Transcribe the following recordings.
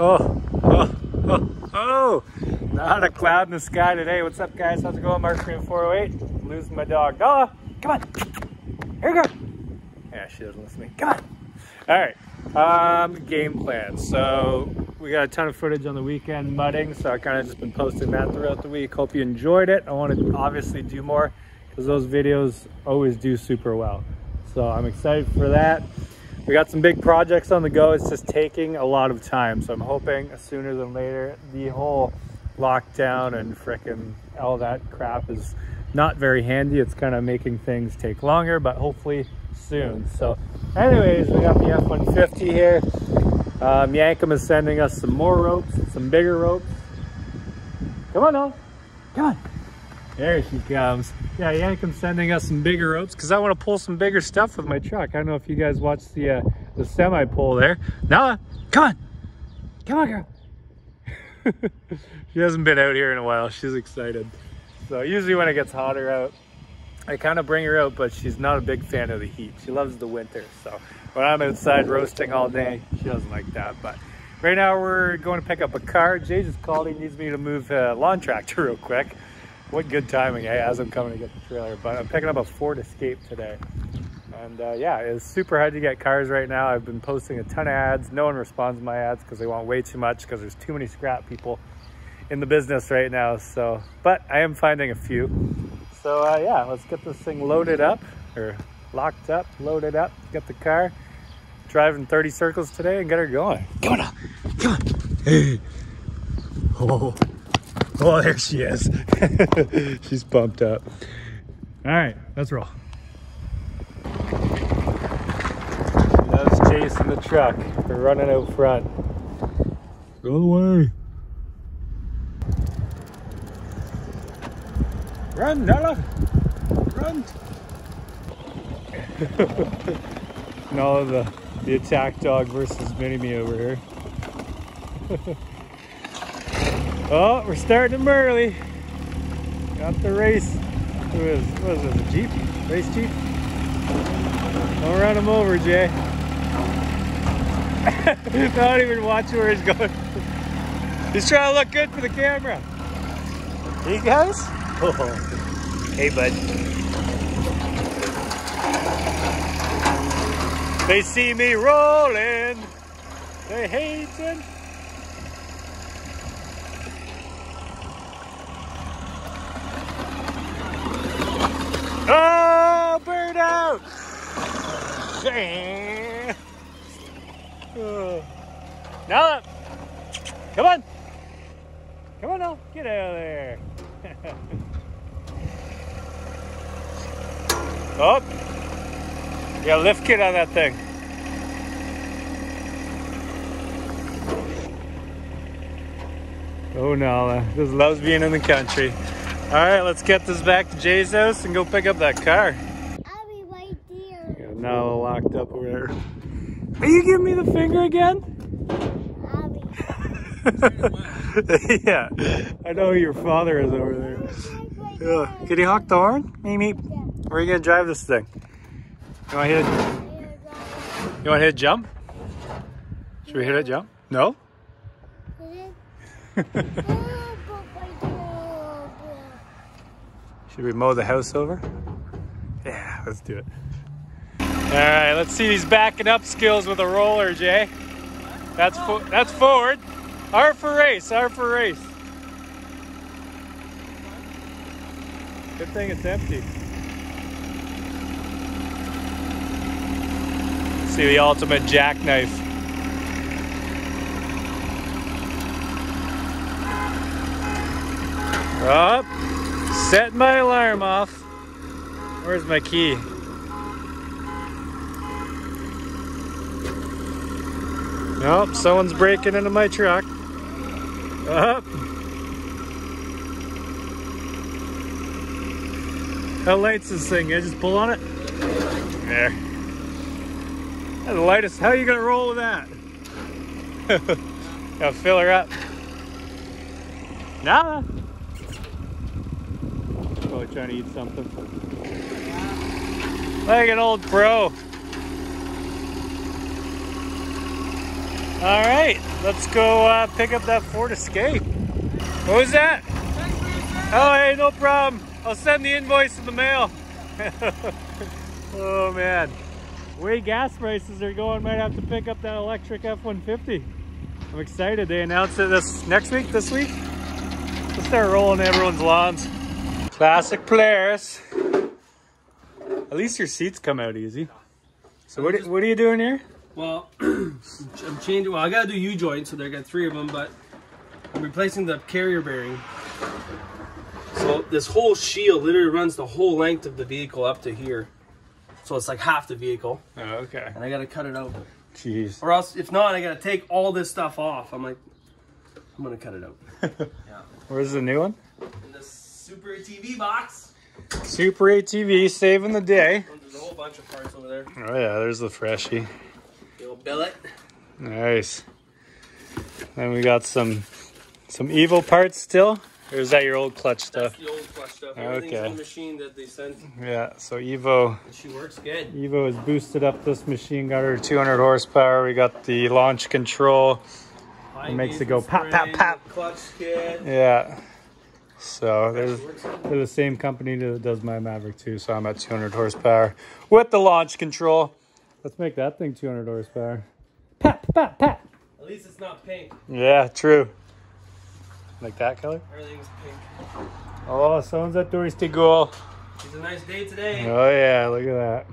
Oh, oh, oh, oh. Not a cloud in the sky today. What's up, guys? How's it going? Mark Freeman 408. I'm losing my dog. Nala, come on. Here we go. Yeah, she doesn't listen to me. Come on. All right. Game plan. So we got a ton of footage on the weekend mudding, so I kind of just been posting that throughout the week. Hope you enjoyed it. I want to obviously do more because those videos always do super well. So I'm excited for that. We got some big projects on the go. It's just taking a lot of time. So I'm hoping sooner than later, the whole lockdown and frickin' all that crap is not very handy. It's kind of making things take longer, but hopefully soon. So anyways, we got the F-150 here. Yankum is sending us some more ropes, some bigger ropes. Come on, now. Come on. There she comes. Yeah, Yankum's sending us some bigger ropes because I want to pull some bigger stuff with my truck. I don't know if you guys watched the semi pull there. Nala, come on. Come on, girl. She hasn't been out here in a while. She's excited. So usually when it gets hotter out, I kind of bring her out, but she's not a big fan of the heat. She loves the winter. So when I'm outside roasting all day, she doesn't like that. But right now we're going to pick up a car. Jay just called. He needs me to move a lawn tractor real quick. What good timing, eh? As I'm coming to get the trailer. But I'm picking up a Ford Escape today. And yeah, it's super hard to get cars right now. I've been posting a ton of ads. No one responds to my ads because they want way too much because there's too many scrap people in the business right now. So, but I am finding a few. So yeah, let's get this thing loaded up, or locked up, loaded up, get the car, driving 30 circles today and get her going. Come on now, come on. Hey. Oh, oh, there she is. She's pumped up. All right, let's roll. She loves chasing the truck. We're running out front. Go away. Run, Nala! Run! Nala, the attack dog versus Mini-Me over here. Oh, we're starting them early. Got the race. What is this, a Jeep? Race Jeep? Don't run him over, Jay. Not even watching where he's going. He's trying to look good for the camera. You guys? Oh. Hey, bud. They see me rolling. They hating. Oh, bird out. Oh. Nala, come on. Come on now. Get out of there. Up, oh. Yeah, lift kit on that thing. Oh, Nala, this loves being in the country. All right, let's get this back to Jay's house and go pick up that car. I'll be right there. Yeah, Nala locked up over there. Are you giving me the finger again? I'll be. Yeah, I know who your father is over there. Yeah. Can you honk the horn? Meep, meep. Yeah. Where are you gonna drive this thing? You wanna hit a, you wanna hit a jump? Should we hit a jump? No? Should we mow the house over? Yeah, let's do it. Alright, let's see these backing up skills with a roller, Jay. That's forward. R for race, R for race. Good thing it's empty. See the ultimate jackknife. Up. Set my alarm off. Where's my key? Nope, someone's breaking into my truck. Up. How light's this thing? Can I just pull on it? There. That's the lightest. How are you gonna roll with that? Gotta fill her up. Nala. Oh, trying to eat something. Like an old pro. All right, let's go pick up that Ford Escape. What was that? Oh, hey, no problem. I'll send the invoice in the mail. Oh, man. The way gas prices are going, might have to pick up that electric F-150. I'm excited. They announced it this week. Let's start rolling everyone's lawns. Classic Polaris. At least your seats come out easy. So what are you doing here? Well, I'm changing. Well, I gotta do U-joints, so they got three of them, but I'm replacing the carrier bearing. So this whole shield literally runs the whole length of the vehicle up to here. So it's like half the vehicle. Oh, okay. And I gotta cut it out. Jeez. Or else, if not, I gotta take all this stuff off. I'm like, I'm gonna cut it out. Yeah. Where's the new one? In the Super ATV box. Super ATV, saving the day. There's a whole bunch of parts over there. Oh yeah, there's the freshie. The old billet. Nice. Then we got some EVO parts still. Or is that your old clutch stuff? That's the old clutch stuff. Everything's okay. The machine that they sent. Yeah, so EVO. She works good. EVO has boosted up this machine, got her 200 horsepower. We got the launch control. It makes it go pop, pop, pop. Clutch kit. Yeah. So they're the same company that does my Maverick too, so I'm at 200 horsepower with the launch control. Let's make that thing 200 horsepower. Pop, pop, pop. At least it's not pink. Yeah, true. Like that color? Everything's pink. Oh, someone's at Touristy Ghoul. It's a nice day today. Oh yeah, look at that.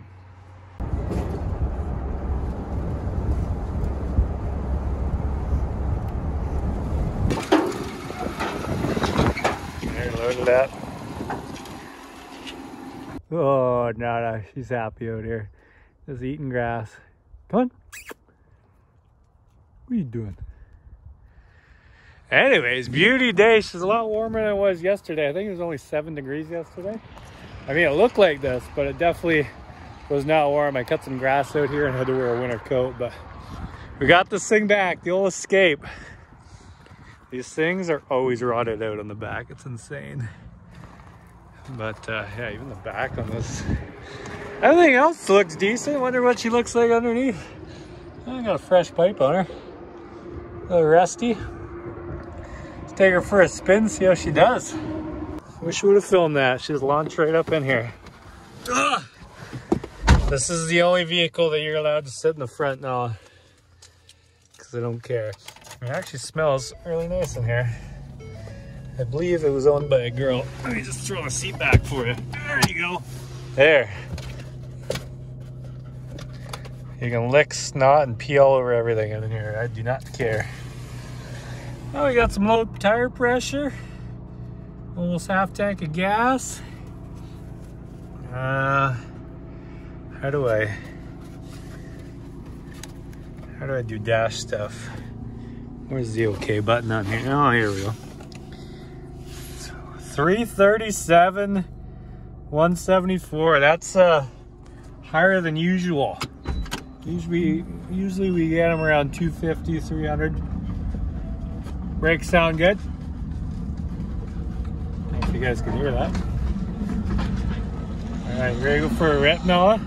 There, loaded up. Oh, Nala, she's happy out here. Just eating grass. Come on. What are you doing? Anyways, beauty day. It's a lot warmer than it was yesterday. I think it was only 7 degrees yesterday. I mean, it looked like this, but it definitely was not warm. I cut some grass out here and had to wear a winter coat, but we got this thing back, the old Escape. These things are always rotted out on the back. It's insane. But yeah, even the back on this. Everything else looks decent. Wonder what she looks like underneath. I got a fresh pipe on her. A little rusty. Take her for a spin, see how she does. Wish we would have filmed that. She's launched right up in here. Ugh! This is the only vehicle that you're allowed to sit in the front now, because I don't care. It actually smells really nice in here. I believe it was owned by a girl. Let me just throw the seat back for you. There you go. There. You can lick, snot, and pee all over everything in here. I do not care. Oh, we got some low tire pressure, almost half tank of gas. How do I do dash stuff? Where's the OK button on here? Oh, here we go. So 337, 174. That's higher than usual. Usually we get them around 250, 300. Brakes sound good. I don't know if you guys can hear that. All right, ready to go for a rip, Nala?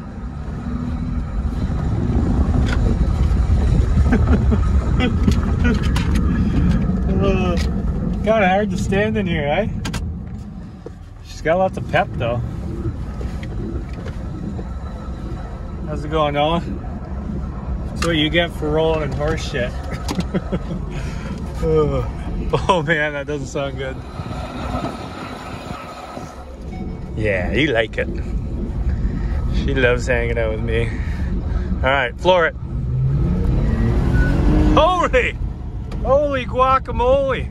Kind of hard to stand in here, eh? She's got lots of pep, though. How's it going, Nala? That's what you get for rolling in horse shit. Oh man, that doesn't sound good. Yeah, you like it. She loves hanging out with me. All right, floor it. Holy, holy guacamole.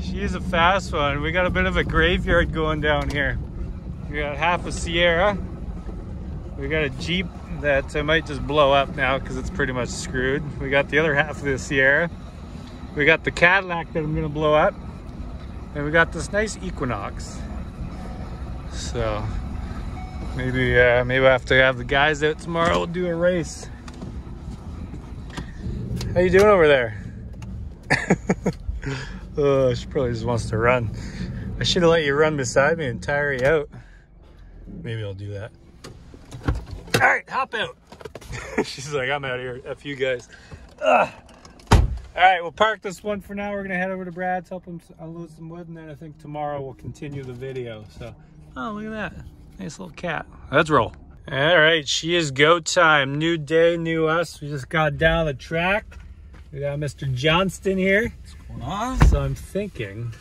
She's a fast one. We got a bit of a graveyard going down here. We got half a Sierra. We got a Jeep that I might just blow up now because it's pretty much screwed. We got the other half of the Sierra. We got the Cadillac that I'm gonna blow up. And we got this nice Equinox. So maybe I have to have the guys out tomorrow. We'll do a race. How you doing over there? Oh, she probably just wants to run. I should have let you run beside me and tire you out. Maybe I'll do that. All right, hop out. She's like, I'm out of here. F you guys. Ugh. All right, we'll park this one for now. We're gonna head over to Brad's, help him unload some wood, and then I think tomorrow we'll continue the video. So, oh, look at that. Nice little cat. Let's roll. All right, she is go time. New day, new us. We just got down the track. We got Mr. Johnston here. What's going on? So I'm thinking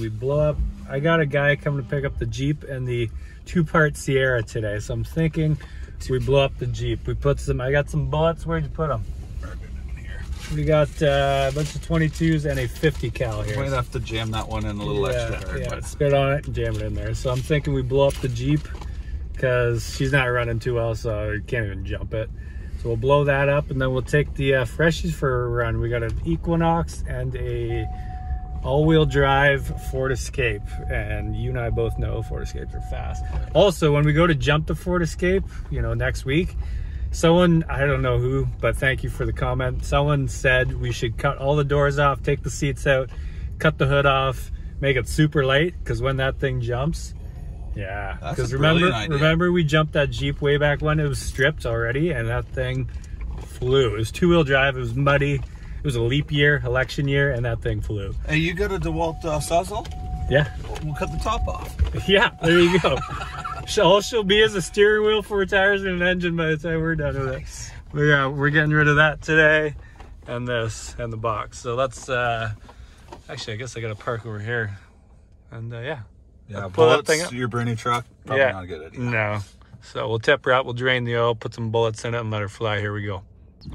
we blow up. I got a guy coming to pick up the Jeep and the two-part Sierra today. So I'm thinking we blow up the Jeep. We put some, I got some bullets. Where'd you put them? We got a bunch of 22s and a 50 cal here. We're gonna have to jam that one in a little extra hard. Yeah, spit on it and jam it in there. So I'm thinking we blow up the Jeep because she's not running too well, so you can't even jump it. So we'll blow that up and then we'll take the freshies for a run. We got an Equinox and a all-wheel drive Ford Escape, and you and I both know Ford Escapes are fast. Also, when we go to jump the Ford Escape, you know, next week, someone, I don't know who, but thank you for the comment. Someone said we should cut all the doors off, take the seats out, cut the hood off, make it super light, because when that thing jumps, yeah. Because remember we jumped that Jeep way back when, it was stripped already, and that thing flew. It was two-wheel drive, it was muddy, it was a leap year, election year, and that thing flew. Hey, you got a DeWalt Suzzle? Yeah. We'll cut the top off. Yeah, there you go. All she'll be is a steering wheel, 4 tires, and an engine by the time we're done with it. But yeah, we're getting rid of that today, and this, and the box. So let's, actually, I guess I gotta park over here. And yeah, pull that thing up. Your brand new truck, probably not a good idea. No. So we'll tip her out, we'll drain the oil, put some bullets in it, and let her fly. Here we go.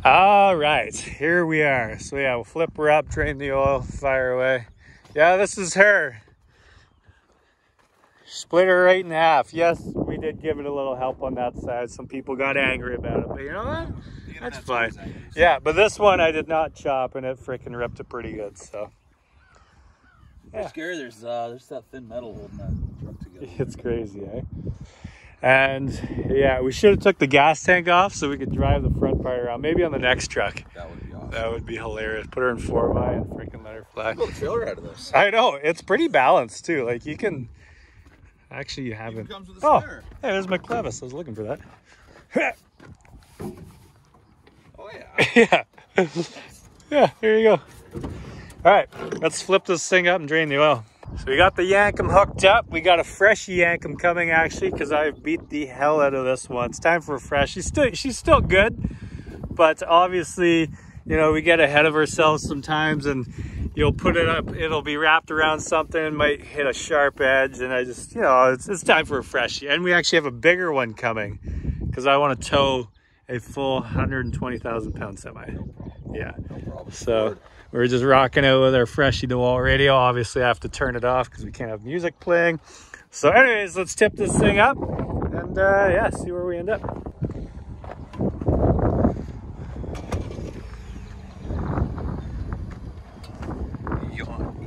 All right, here we are. So yeah, we'll flip her up, drain the oil, fire away. Yeah, this is her. Split her right in half. Yes, we did give it a little help on that side. Some people got angry about it, but you know what? That's fine. Yeah, but this one I did not chop, and it freaking ripped it pretty good. So yeah. I'm scared there's that thin metal holding that truck together. It's crazy, eh? And yeah, we should have took the gas tank off so we could drive the front part around. Maybe on the next truck. That would be awesome. That would be hilarious. Put her in 4x and freaking let her fly. Pull the trailer out of this. I know, it's pretty balanced too. Like you can. Actually, you haven't. Oh, hey, there's my clevis. I was looking for that. Oh, yeah. Yeah. Yeah, here you go. All right, let's flip this thing up and drain the oil. So we got the Yankum hooked up. We got a fresh Yankum coming, actually, because I beat the hell out of this one. It's time for a fresh. She's still good, but obviously, you know, we get ahead of ourselves sometimes, and you'll put it up, it'll be wrapped around something, might hit a sharp edge, and I just, you know, it's time for a freshie. And we actually have a bigger one coming, because I want to tow a full 120,000 pound semi. No problem. Yeah. No problem. So we're just rocking out with our freshie DeWalt radio. Obviously, I have to turn it off because we can't have music playing. So anyways, let's tip this thing up and, yeah, see where we end up.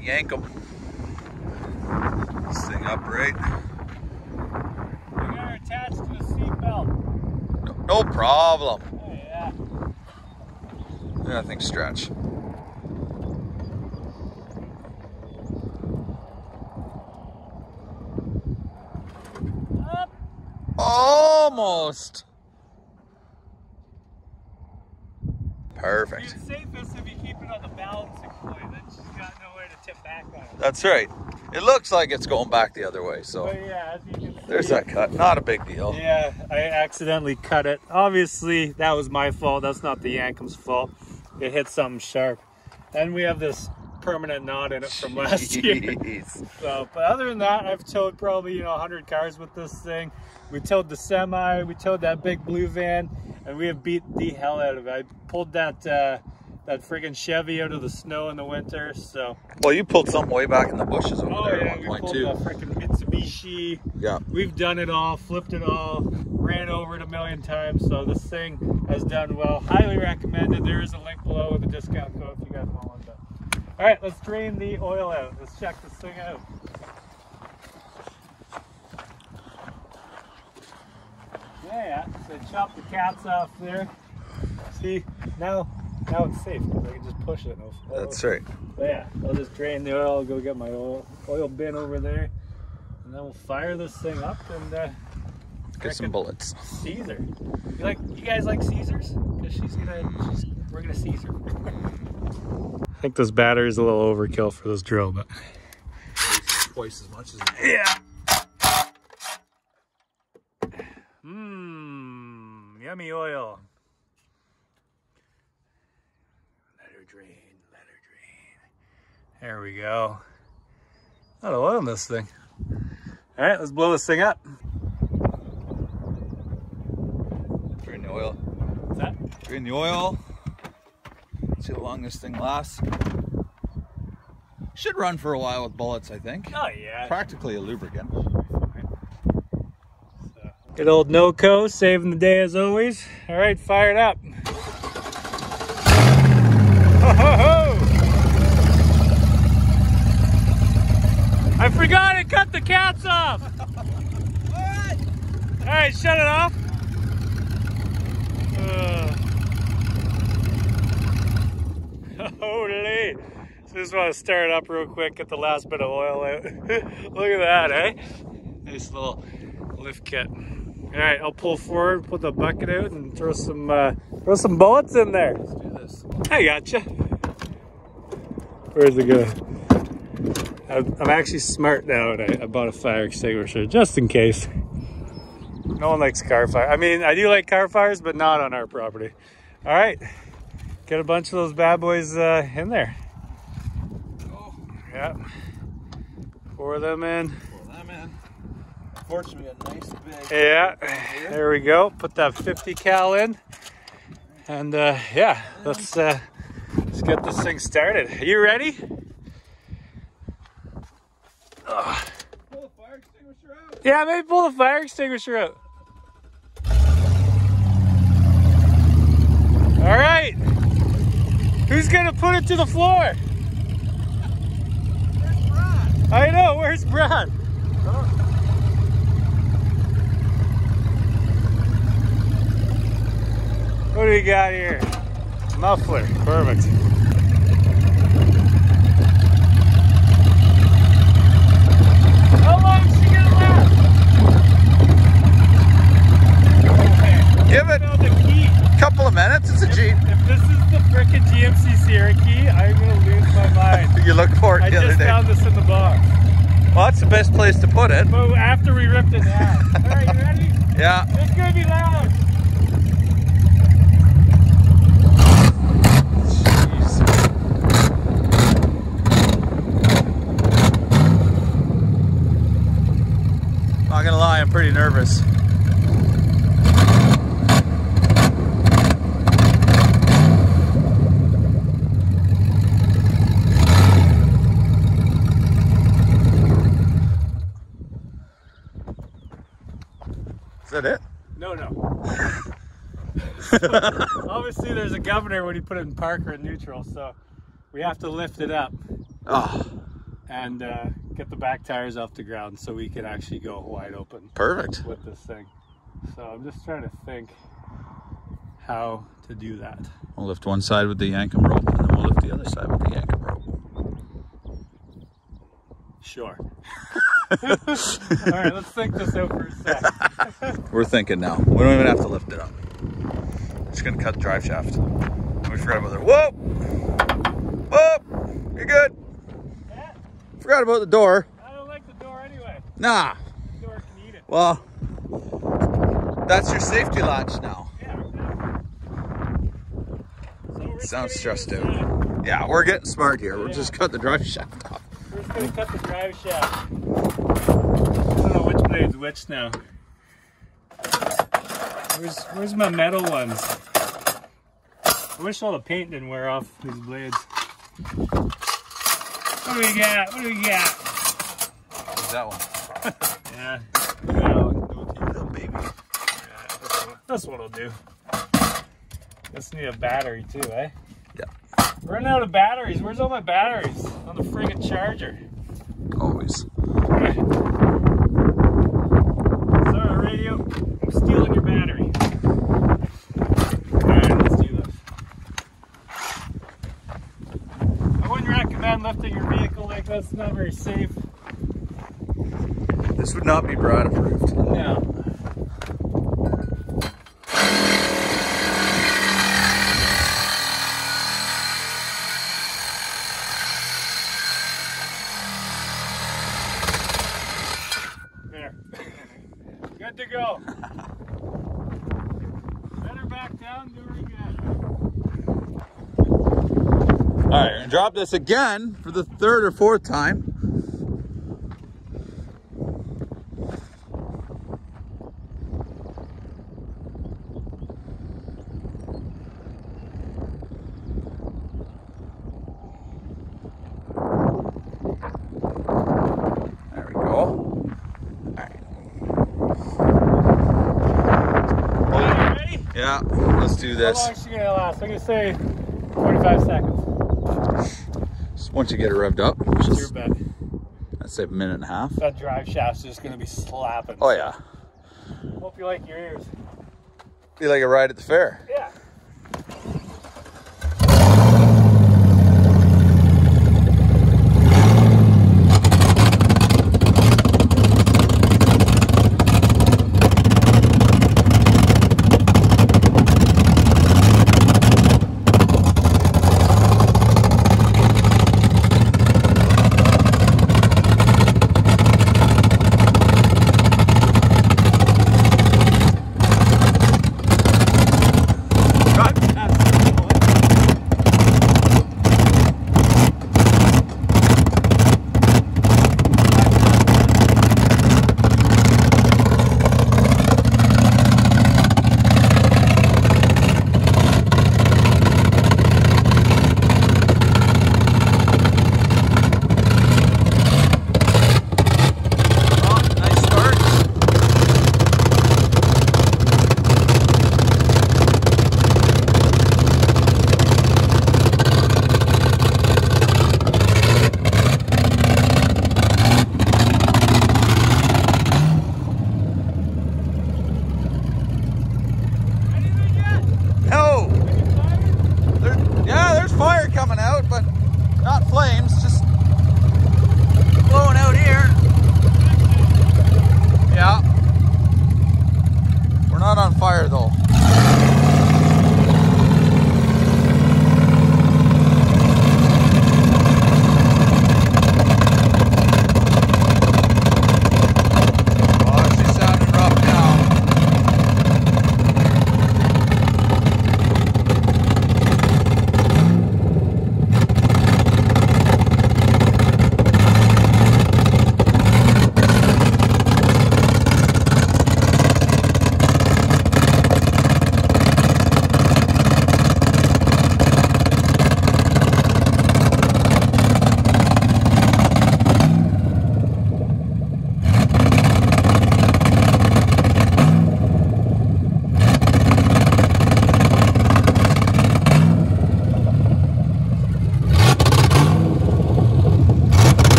Yank them. This thing upright. We are attached to a seatbelt. No problem. Oh, yeah. Yeah, I think stretch. Up. Almost. Perfect. It's safest if you keep it on the balancing point. Then she's got nowhere to tip back on it. That's right. It looks like it's going back the other way. So yeah, as you can see, there's that cut. Not a big deal. Yeah, I accidentally cut it. Obviously, that was my fault. That's not the Yankum's fault. It hit something sharp. And we have this permanent knot in it from last year. So, but other than that, I've towed probably, you know, 100 cars with this thing. We towed the semi, we towed that big blue van, and we have beat the hell out of it. I pulled that that friggin' Chevy out of the snow in the winter, so. Well, you pulled something way back in the bushes over there at 1.2. We pulled the friggin' Mitsubishi. Yeah. We've done it all, flipped it all, ran over it a million times, so this thing has done well. Highly recommended. There is a link below with a discount code if you guys want one. All right, let's drain the oil out. Let's check this thing out. Yeah, so chop the cats off there. See, now it's safe because I can just push it. That's right. But yeah, I'll just drain the oil, go get my oil bin over there, and then we'll fire this thing up and Get some bullets. Caesar. You guys like Caesars? Because we're gonna Caesar. I think this battery is a little overkill for this drill, but twice as much as yeah. Yummy oil. Let her drain. Let her drain. There we go. A lot of oil in this thing. All right, let's blow this thing up. Drain the oil. What's that? Drain the oil. See how long this thing lasts. Should run for a while with bullets, I think. Oh yeah. Practically a lubricant. Good old NoCo, saving the day as always. All right, fire it up. Ho, ho, ho. I forgot to cut the cats off. What? All right, shut it off. Totally. So just want to stir it up real quick, get the last bit of oil out. Look at that, eh? Nice little lift kit. All right, I'll pull forward, put the bucket out, and throw some bullets in there. Let's do this. I gotcha. Where's it going? I'm actually smart now, and I bought a fire extinguisher just in case. No one likes car fire. I mean, I do like car fires, but not on our property. All right, get a bunch of those bad boys in there. Oh, yeah. Pour them in. Pour them in. Unfortunately, a nice big. Yeah. There we go. Put that 50 cal in, and yeah, let's get this thing started. Are you ready? Ugh. Pull the fire extinguisher out. Yeah, maybe pull the fire extinguisher out. All right. Who's going to put it to the floor? Where's Brad? I know, where's Brad? Oh. What do we got here? Muffler, perfect. How long is she gonna last? Give it a couple of minutes, it's a Jeep. If this is the frickin' GMC Sierra key, I'm gonna lose my mind. You looked for it the other day. I just found this in the box. Well, that's the best place to put it. But after we ripped it down. Alright, you ready? Yeah. It's gonna be loud. Gonna lie, I'm pretty nervous. Is that it? No, no. Obviously there's a governor when you put it in park or in neutral, so we have to lift it up. Oh. And get the back tires off the ground so we can actually go wide open. Perfect. With this thing. So I'm just trying to think how to do that. We'll lift one side with the Yankum rope, and then we'll lift the other side with the Yankum rope. Sure. All right, let's think this out for a sec. We're thinking now. We don't even have to lift it up. It's gonna cut the drive shaft. We forgot about it. Whoa! Whoa! You're good. Forgot about the door. I don't like the door anyway. Nah. The door can eat it. Well, that's your safety latch now. Yeah, exactly. So sounds stressed out. Yeah, we're getting smart here. We're just cutting the drive shaft off. We're just going to cut the drive shaft. I don't know which blade's which now. Where's my metal ones? I wish all the paint didn't wear off these blades. What do we got? What do we got? What's that one? Yeah. Little baby. Yeah, that's what'll do. Let's need a battery too, eh? Yeah. Running out of batteries. Where's all my batteries? On the friggin' charger. Always. Sorry, radio. I'm stealing your battery. Lifting your vehicle like that's not very safe. This would not be Brad approved. No. All right, we're gonna drop this again for the third or fourth time. Yeah, let's do this. How long is she gonna last? I'm gonna say 45 seconds. Just once you get it revved up, just your bet. I'd say a minute and a half. That drive shaft's just gonna be slapping. Oh yeah. Hope you like your ears. Be like a ride at the fair. Yeah.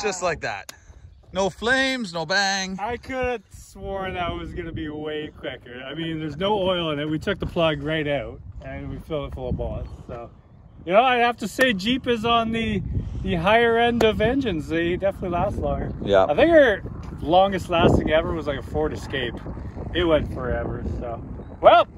Just like that. No flames, no bang. I could have sworn that was going to be way quicker. I mean, there's no oil in it. We took the plug right out and we filled it full of bullets. So, you know, I'd have to say Jeep is on the higher end of engines. They definitely last longer. Yeah. I think our longest lasting ever was like a Ford Escape. It went forever. So, well,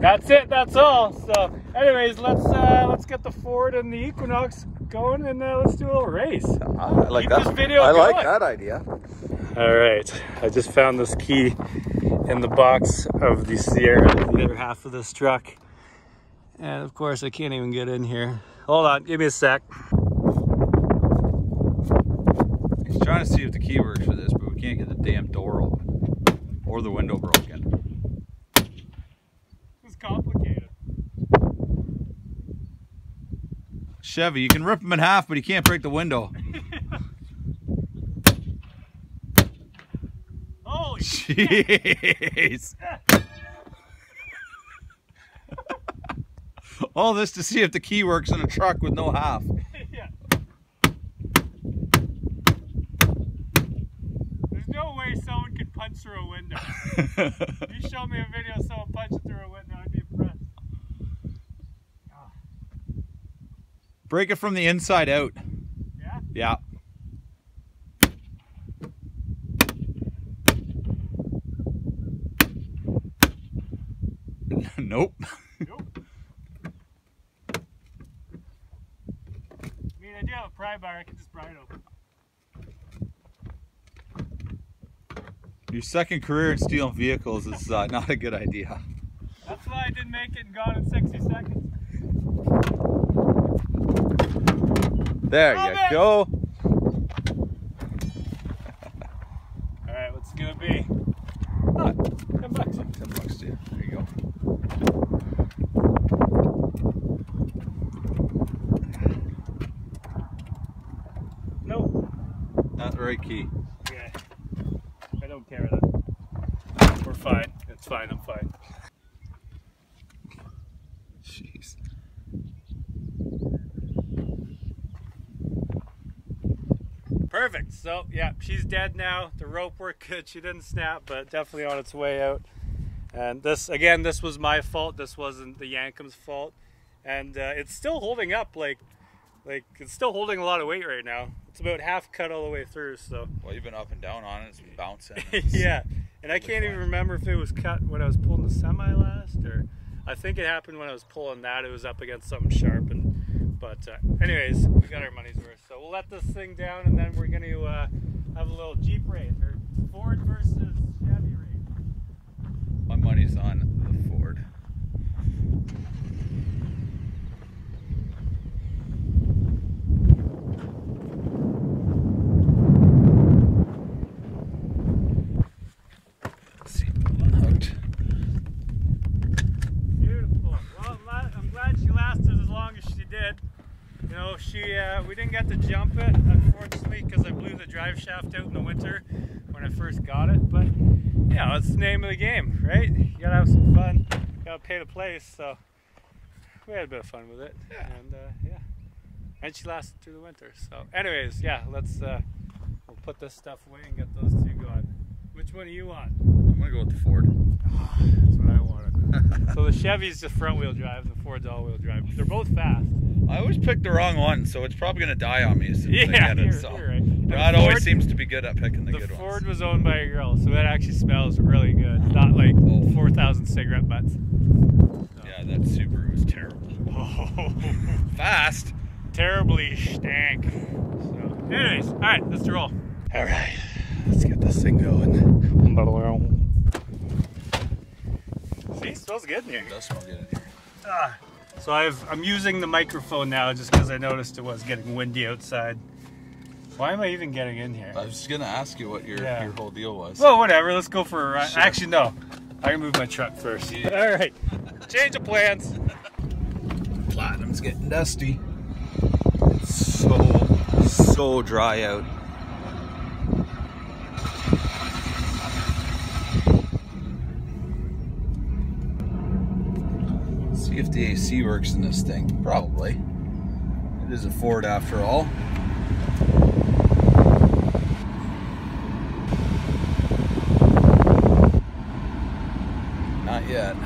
that's it. That's all. So, anyways, let's get the Ford and the Equinox going, and let's do a little race. I like that. I like that idea. All right, I just found this key in the box of the Sierra, the other half of this truck, and of course I can't even get in here. Hold on, give me a sec. He's trying to see if the key works for this, but we can't get the damn door open or the window broken. It's complicated. Chevy, you can rip them in half, but you can't break the window. Holy jeez. All this to see if the key works in a truck with no half. Yeah. There's no way someone could punch through a window. You show me a video of someone punching through a window, I'd be impressed. Break it from the inside out. Yeah? Yeah. Nope. Nope. I mean, I do have a pry bar, I can just pry it open. Your second career in stealing vehicles is not a good idea. That's why I didn't make it and gone in 60 seconds. There you go. Alright, what's it gonna be? Oh, $10. $10, dude. There you go. Nope. Not the right key. Okay. I don't care that. We're fine. It's fine, I'm fine. Jeez. Perfect. So yeah, she's dead now. The rope worked good. She didn't snap, but definitely on its way out. And this, again, this was my fault. This wasn't the Yankum's fault. And it's still holding up. Like it's still holding a lot of weight right now. It's about half cut all the way through. So. Well, you've been up and down on it. It's been bouncing. It's yeah. And I can't even remember if it was cut when I was pulling the semi last, or I think it happened when I was pulling that. It was up against something sharp and. But anyways, we got our money's worth, so we'll let this thing down, and then we're going to have a little Jeep race, or Ford versus Chevy race. My money's on the Ford. We didn't get to jump it, unfortunately, because I blew the drive shaft out in the winter when I first got it. But yeah, that's the name of the game, right? You gotta have some fun, you gotta pay to play. So we had a bit of fun with it, yeah. And yeah, and she lasted through the winter. So, anyways, yeah, let's we'll put this stuff away and get those two going. Which one do you want? I'm gonna go with the Ford. Oh, that's what I wanted. So the Chevy's the front wheel drive, the Ford's all wheel drive. They're both fast. I always picked the wrong one, so it's probably going to die on me as soon as I get it. So. You're right. God always seems to be good at picking the good ones. The Ford was owned by a girl, so that actually smells really good. Not like 4,000 cigarette butts. So. Yeah, that Subaru was terrible. Oh. Fast. Terribly stank. So, anyways, all right, let's roll. All right, let's get this thing going. See, it smells good in here. It does smell good in here. Ah. So I'm using the microphone now just because I noticed it was getting windy outside. Why am I even getting in here? I was just going to ask you what your whole deal was. Well, whatever. Let's go for a ride. Sure. Actually, no. I can move my truck first. Yeah. All right. Change of plans. Platinum's getting dusty. It's so dry out. If the AC works in this thing, probably. It is a Ford after all. Not yet.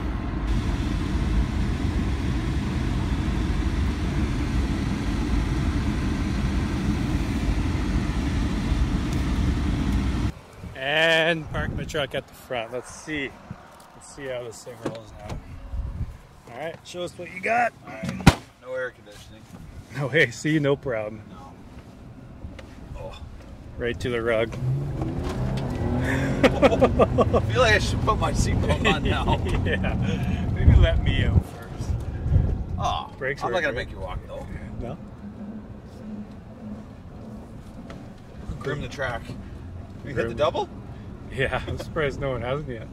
And park my truck at the front. Let's see how this thing rolls now. All right, show us what you got. All right, no air conditioning. No AC, no problem. No. Oh, right to the rug. I feel like I should put my seatbelt on now. Yeah, maybe let me out first. Oh, brakes. I'm not gonna make you walk though. No. Grim the track. You hit the double? Yeah, I'm surprised no one hasn't yet.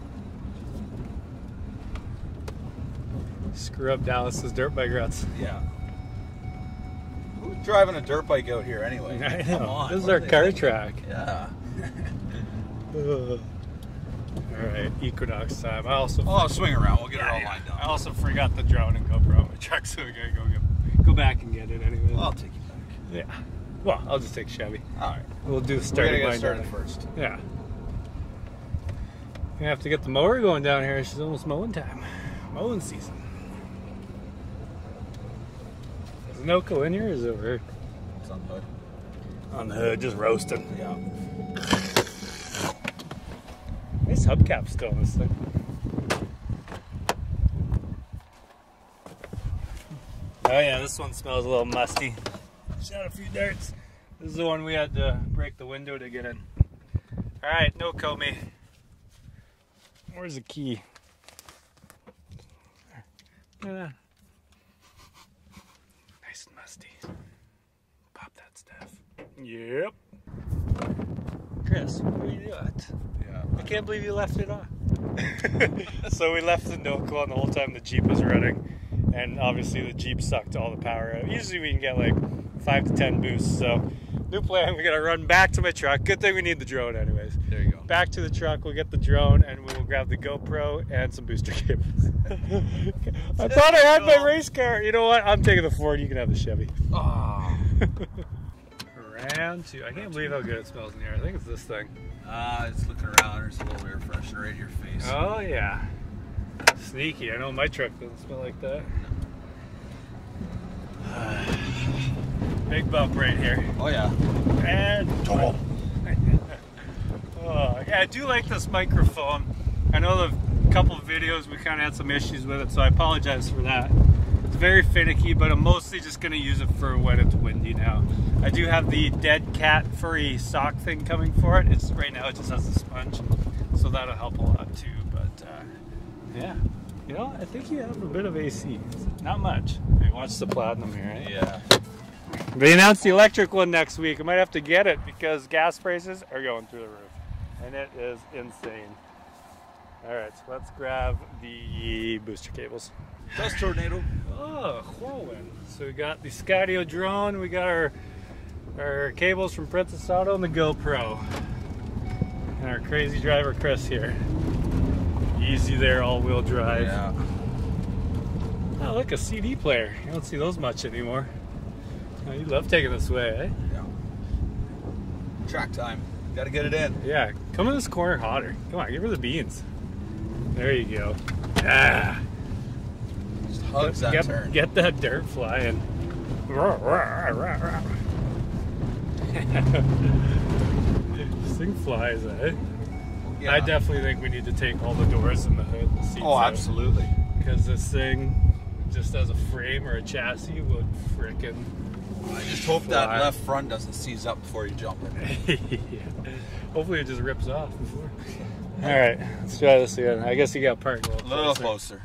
Screw up Dallas's dirt bike ruts. Yeah. Who's driving a dirt bike out here anyway? I know. Come on. This is our car track. Yeah. Alright, Equinox time. I also swing around, we'll get it all lined up. I also forgot the drone and GoPro on my truck, so we gotta go back and get it anyway. Well, I'll take you back. Yeah. Well, I'll just take Chevy. All right. We'll do starting line first. Yeah. Gonna have to get the mower going down here. She's almost mowing time. Mowing season. Is NoCo in here or is it over here? It's on the hood. On the hood, just roasting. Yeah. Nice hubcap still on this thing. Oh yeah, this one smells a little musty. Shot a few darts. This is the one we had to break the window to get in. All right, NoCo me. Where's the key? Look at that. Nice and musty. Pop that stuff. Yep. Chris, what are you doing? Yeah. I can't believe you left it on. So we left the NoCo on the whole time the Jeep was running, and obviously the Jeep sucked all the power out. Usually we can get like 5 to 10 boosts, so new plan. We gotta run back to my truck. Good thing we need the drone anyways. There you go. Back to the truck, we'll get the drone and we'll grab the GoPro and some booster cables. I thought I had my race car. You know what, I'm taking the Ford, you can have the Chevy. Oh. Round two. I can't believe how good it smells in here. I think it's this thing. It's looking around, there's a little air freshener right in your face. Oh yeah. Sneaky. I know my truck doesn't smell like that. Big bump right here. Oh yeah. And oh. Oh, yeah, I do like this microphone. I know the couple of videos we kind of had some issues with it, so I apologize for that. It's very finicky, but I'm mostly just going to use it for when it's windy now. I do have the dead cat furry sock thing coming for it. It's right now it just has a sponge, so that'll help a lot too. But yeah, you know, I think you have a bit of AC. Not much. Hey, watch the platinum here, right? Yeah. They announced the electric one next week. I might have to get it because gas prices are going through the roof. And it is insane. All right, so let's grab the booster cables. Dust tornado. Oh, whirlwind. So we got the Skydio drone. We got our cables from Princess Auto and the GoPro. And our crazy driver, Chris, here. Easy there, all-wheel drive. Yeah. Oh, look, a CD player. You don't see those much anymore. Oh, you love taking this way, eh? Yeah. Track time. Got to get it in. Yeah. Come in this corner hotter. Come on, give her the beans. There you go. Ah. Just hugs that turn. Get that dirt flying. This thing flies, eh? Yeah. I definitely think we need to take all the doors in the hood and seats. Oh, absolutely. Because this thing, just as a frame or a chassis, would frickin' I just hope fly. That left front doesn't seize up before you jump in. Yeah. Hopefully it just rips off before. Alright, let's try this again. I guess you got parked a little closer.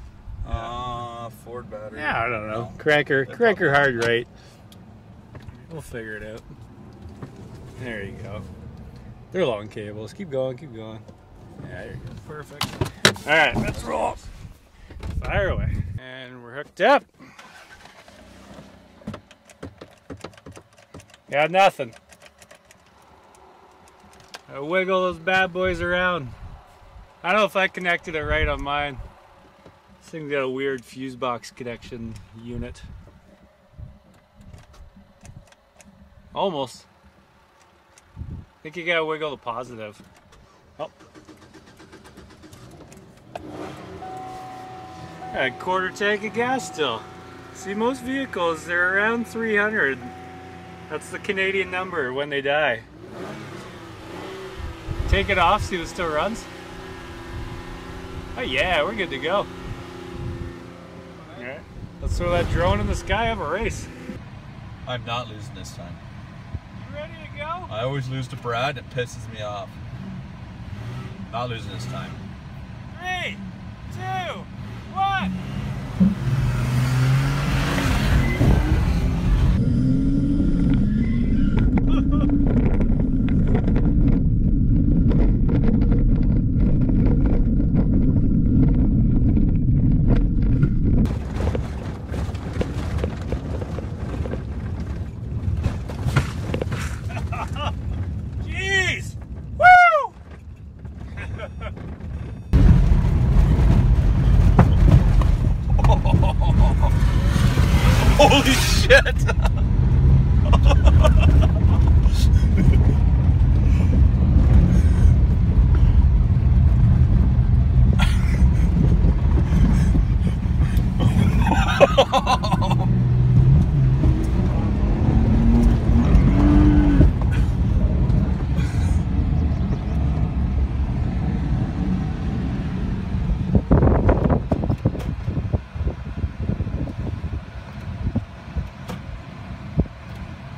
Yeah. Ford battery. Yeah, I don't know. No. Cranker hard right. We'll figure it out. There you go. They're long cables. Keep going, keep going. Yeah, you're good. Perfect. All right, let's roll. Fire away. And we're hooked up. Got nothing. I wiggle those bad boys around. I don't know if I connected it right on mine. This thing's got a weird fuse box connection unit. Almost. I think you gotta wiggle the positive. Oh. A quarter tank of gas still. See, most vehicles, they're around 300. That's the Canadian number when they die. Take it off, see if it still runs. Oh yeah, we're good to go. Alright, let's throw that drone in the sky, have a race. I'm not losing this time. You ready to go? I always lose to Brad, it pisses me off. Not losing this time. 3, 2, 1! Holy shit!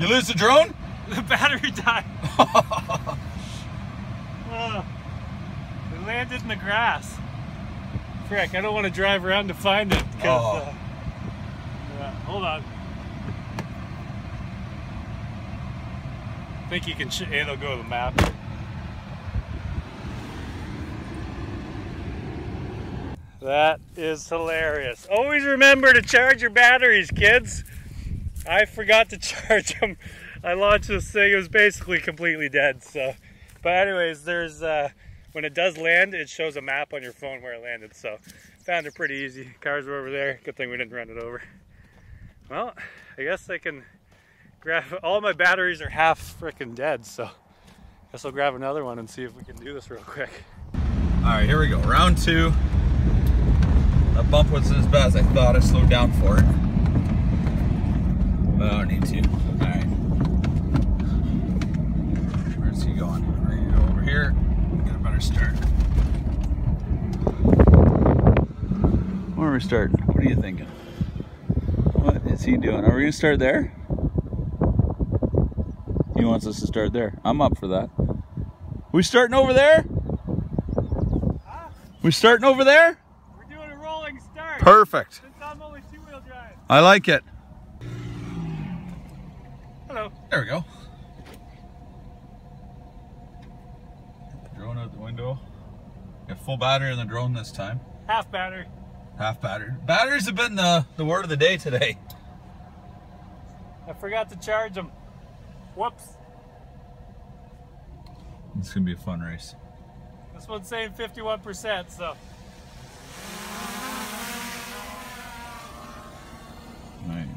You lose the drone? The battery died. It landed in the grass. Frick, I don't want to drive around to find it. Because, hold on. I think you can, it'll go to the map. That is hilarious. Always remember to charge your batteries, kids. I forgot to charge them. I launched this thing, it was basically completely dead. So, but anyways, there's when it does land, it shows a map on your phone where it landed. So, found it pretty easy. Cars were over there. Good thing we didn't run it over. Well, I guess I can grab. All my batteries are half freaking dead. So, I guess I'll grab another one and see if we can do this real quick. All right, here we go. Round two. That bump wasn't as bad as I thought. I slowed down for it. I don't need to. Alright. Where's he going? We're gonna go over here. Get a better start. Where are we starting? What are you thinking? What is he doing? Are we gonna start there? He wants us to start there. I'm up for that. We starting over there? Huh? We starting over there? We're doing a rolling start. Perfect. Since I'm only two-wheel drive. I like it. Hello. There we go. Drone out the window. Got full battery in the drone this time. Half battery. Half battery. Batteries have been the word of the day today. I forgot to charge them. Whoops. It's going to be a fun race. This one's saying 51%, so. Nice.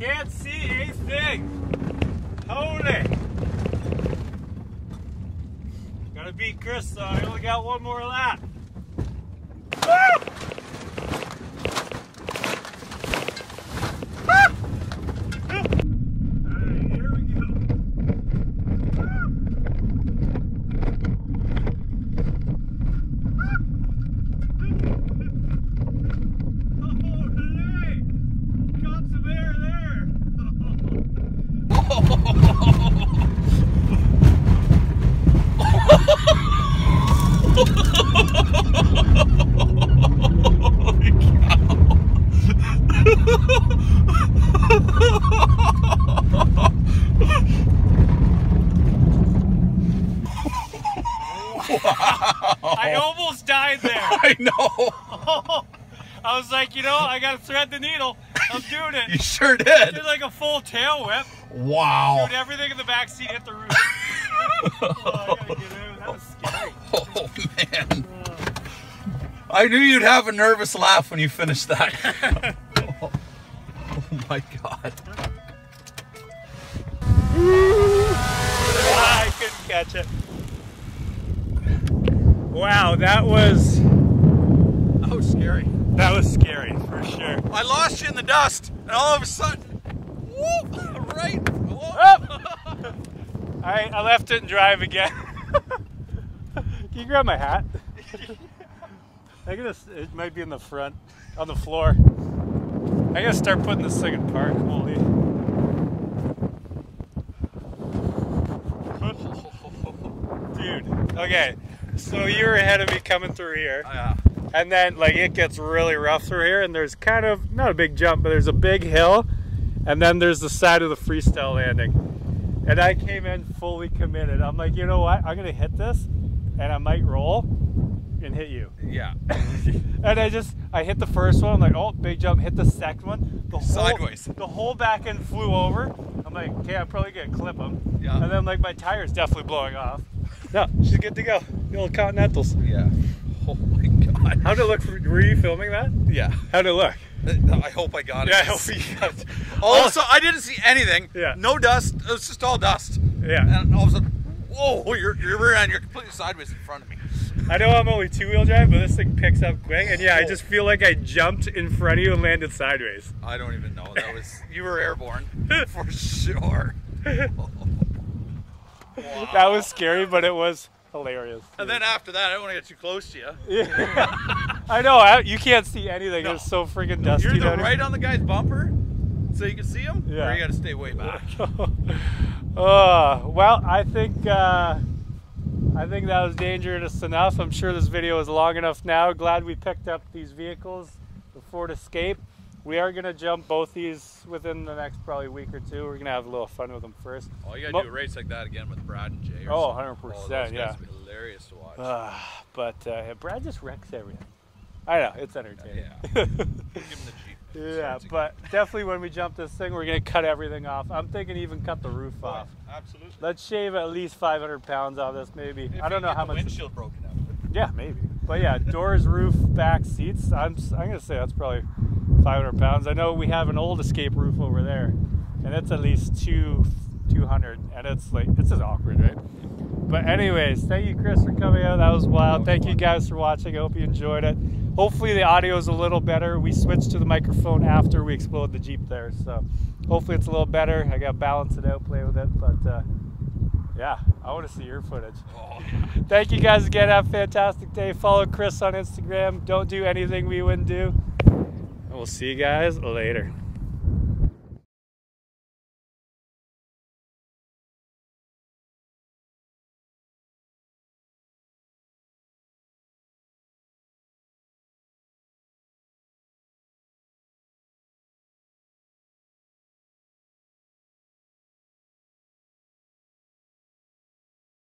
Can't see a thing. Holy. Gotta beat Chris though. I only got one more lap. Ah! Ah! Ah! Alright, here we go. Ah! I almost died there. I know. I was like, you know, I got to thread the needle. I'm doing it. You sure did. I did like a full tail whip. Wow. Dude, everything in the back seat hit the roof. Oh, I got to get in. That was scary. Oh, man. I knew you'd have a nervous laugh when you finished that. Oh, oh, my God. I couldn't catch it. Wow, that was scary. That was scary, for sure. I lost you in the dust, and all of a sudden, whoop, right. Whoop. All right, I left it and drive again. Can you grab my hat? I guess it might be in the front, on the floor. I gotta start putting this thing in park, holy. Dude, okay, so you were ahead of me coming through here. Oh, yeah. And then, like, it gets really rough through here, and there's kind of, not a big jump, but there's a big hill, and then there's the side of the freestyle landing. And I came in fully committed. I'm like, you know what? I'm gonna hit this, and I might roll and hit you. Yeah. And I hit the first one. I'm like, oh, big jump. Hit the second one. The whole, sideways. The whole back end flew over. I'm like, okay, I'm probably gonna clip them. Yeah. And then, like, my tire's definitely blowing off. No, she's good to go. The old Continentals. Yeah. Oh my God. How'd it look? Were you filming that? Yeah. How'd it look? I hope I got it. Yeah, I hope you got it. Also, I didn't see anything. Yeah. No dust. It was just all dust. Yeah. And all of a sudden, whoa, your rear end, you're completely sideways in front of me. I know I'm only two-wheel drive, but this thing picks up quick. And yeah, I just feel like I jumped in front of you and landed sideways. I don't even know. That was, you were airborne. For sure. Oh. Wow. That was scary, but it was hilarious. Dude. And then after that, I don't want to get too close to you. Yeah. I know, you can't see anything. No. It's so freaking dusty. You're right on the guy's bumper, so you can see him, yeah. Or you got to stay way back. Well, I think that was dangerous enough. I'm sure this video is long enough now. Glad we picked up these vehicles, the Ford Escape. We are going to jump both these within the next probably week or two. We're going to have a little fun with them first. Oh, you got to do a race like that again with Brad and Jay. Oh, 100%. Yeah. It's hilarious to watch. Brad just wrecks everything. I know. It's entertaining. Yeah. Give him the Jeep. Yeah, but definitely when we jump this thing, we're going to cut everything off. I'm thinking even cut the roof off. Absolutely. Let's shave at least 500 pounds off this, maybe. If I don't know how much. Windshield broken out. Yeah, maybe. But yeah, doors, roof, back seats. I'm going to say that's probably 500 pounds. I know we have an old Escape roof over there, and it's at least 200, and it's just awkward, right? But anyways, thank you, Chris, for coming out. That was wild. Thank you guys for watching. I hope you enjoyed it. Hopefully the audio is a little better. We switched to the microphone after we exploded the Jeep there, so hopefully it's a little better. I got to balance it out, play with it, but yeah, I want to see your footage. Oh, yeah. Thank you guys again. Have a fantastic day. Follow Chris on Instagram. Don't do anything we wouldn't do. We'll see you guys later.